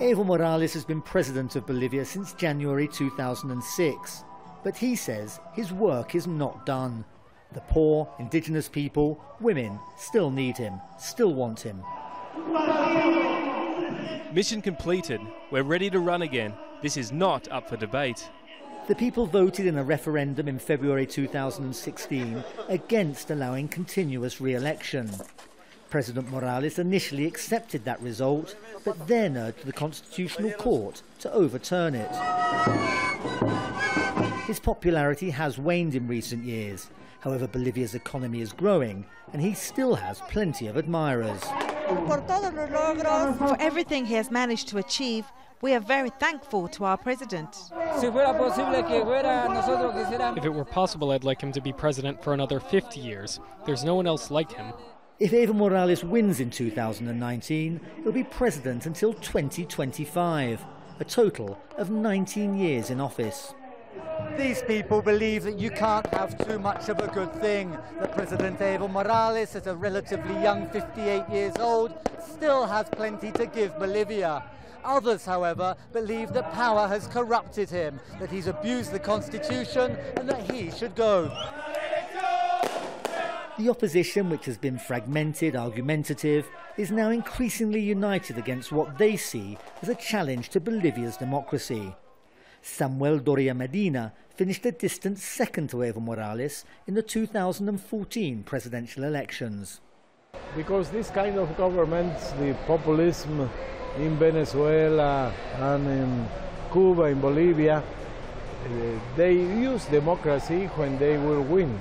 Evo Morales has been president of Bolivia since January 2006, but he says his work is not done. The poor, indigenous people, women, still need him, still want him. Mission completed. We're ready to run again. This is not up for debate. The people voted in a referendum in February 2016 against allowing continuous re-election. President Morales initially accepted that result, but then urged the Constitutional Court to overturn it. His popularity has waned in recent years. However, Bolivia's economy is growing, and he still has plenty of admirers. For everything he has managed to achieve, we are very thankful to our president. If it were possible, I'd like him to be president for another 50 years. There's no one else like him. If Evo Morales wins in 2019, he'll be president until 2025, a total of 19 years in office. These people believe that you can't have too much of a good thing, that President Evo Morales, at a relatively young 58 years old, still has plenty to give Bolivia. Others, however, believe that power has corrupted him, that he's abused the Constitution and that he should go. The opposition, which has been fragmented, argumentative, is now increasingly united against what they see as a challenge to Bolivia's democracy. Samuel Doria Medina finished a distant second to Evo Morales in the 2014 presidential elections. Because this kind of governments, the populism in Venezuela and in Cuba, in Bolivia, they use democracy when they will win.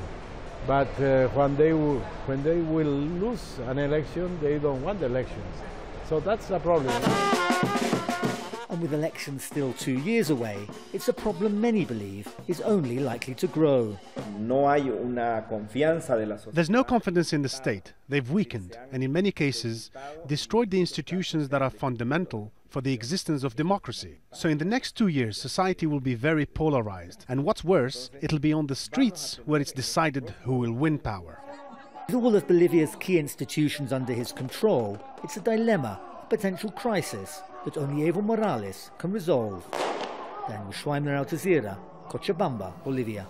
But when they will lose an election, they don't want elections. So that's a problem. And with elections still 2 years away, it's a problem many believe is only likely to grow. There's no confidence in the state. They've weakened and in many cases destroyed the institutions that are fundamental for the existence of democracy. So in the next 2 years, society will be very polarized. And what's worse, it'll be on the streets where it's decided who will win power. With all of Bolivia's key institutions under his control, it's a dilemma, a potential crisis that only Evo Morales can resolve. Daniel Schweimler, Al Jazeera, Cochabamba, Bolivia.